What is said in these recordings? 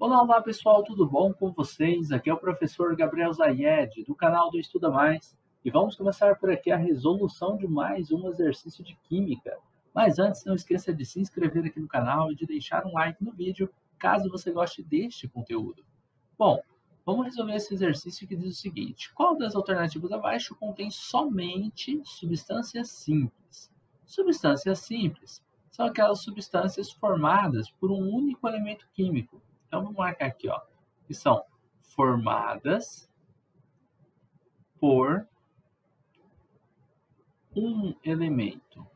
Olá pessoal, tudo bom com vocês? Aqui é o professor Gabriel Zayed do canal do Estuda Mais e vamos começar por aqui a resolução de mais um exercício de química. Mas antes, não esqueça de se inscrever aqui no canal e de deixar um like no vídeo caso você goste deste conteúdo. Bom, vamos resolver esse exercício que diz o seguinte: qual das alternativas abaixo contém somente substâncias simples? Substâncias simples são aquelas substâncias formadas por um único elemento químico. Então, vamos marcar aqui, ó, que são formadas por um elemento.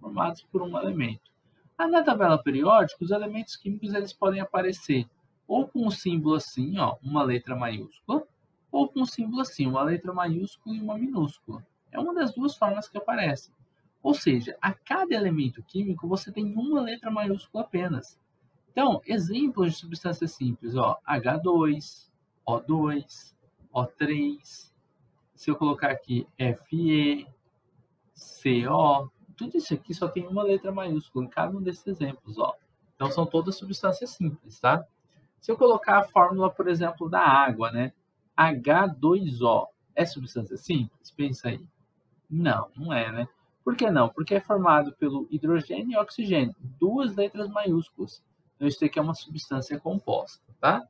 Formadas por um elemento. Na tabela periódica, os elementos químicos eles podem aparecer ou com um símbolo assim, ó, uma letra maiúscula, ou com um símbolo assim, uma letra maiúscula e uma minúscula. É uma das duas formas que aparecem. Ou seja, a cada elemento químico você tem uma letra maiúscula apenas. Então, exemplos de substâncias simples, ó, H2, O2, O3, se eu colocar aqui Fe, CO, tudo isso aqui só tem uma letra maiúscula em cada um desses exemplos, ó. Então, são todas substâncias simples, tá? Se eu colocar a fórmula, por exemplo, da água, né, H2O, é substância simples? Pensa aí. Não, não é, né? Por que não? Porque é formado pelo hidrogênio e oxigênio, duas letras maiúsculas. Então, isso aqui é uma substância composta, tá?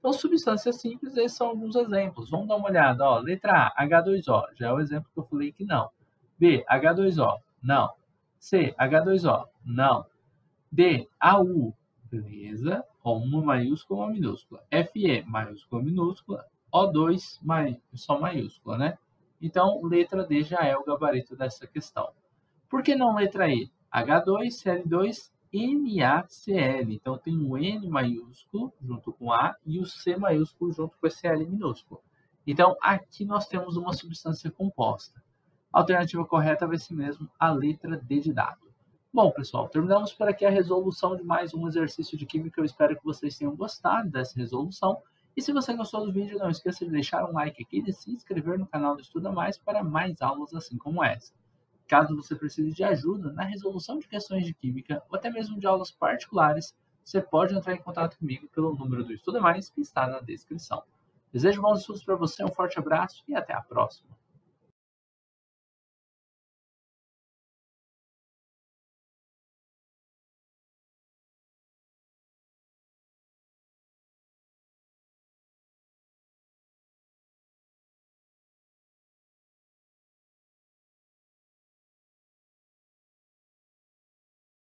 Então, substâncias simples, esses são alguns exemplos. Vamos dar uma olhada, ó. Letra A, H2O. Já é o exemplo que eu falei que não. B, H2O. Não. C, H2O. Não. D, AU. Beleza. Ó, uma maiúscula, uma minúscula. Fe, maiúscula, minúscula. O2, só maiúscula, né? Então, letra D já é o gabarito dessa questão. Por que não letra E? H2, Cl2, NaCl, então tem o N maiúsculo junto com A e o C maiúsculo junto com esse L minúsculo. Então, aqui nós temos uma substância composta. A alternativa correta vai ser mesmo a letra D de dado. Bom, pessoal, terminamos por aqui a resolução de mais um exercício de química. Eu espero que vocês tenham gostado dessa resolução. E se você gostou do vídeo, não esqueça de deixar um like aqui e de se inscrever no canal do Estuda Mais para mais aulas assim como essa. Caso você precise de ajuda na resolução de questões de química ou até mesmo de aulas particulares, você pode entrar em contato comigo pelo número do Estuda Mais que está na descrição. Desejo bons estudos para você, um forte abraço e até a próxima!